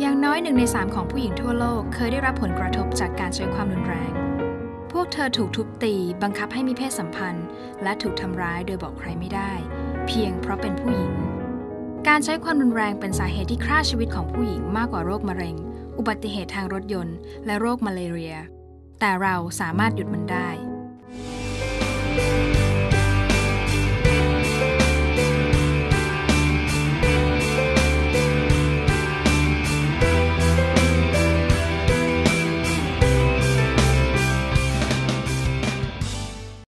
อย่างน้อย1 ใน 3ของผู้หญิงทั่วโลกเคยได้รับผลกระทบจากการใช้ความรุนแรงพวกเธอถูกทุบตีบังคับให้มีเพศสัมพันธ์และถูกทำร้ายโดยบอกใครไม่ได้เพียงเพราะเป็นผู้หญิงการใช้ความรุนแรงเป็นสาเหตุที่ฆ่าชีวิตของผู้หญิงมากกว่าโรคมะเร็งอุบัติเหตุทางรถยนต์และโรคมาเลเรียแต่เราสามารถหยุดมันได้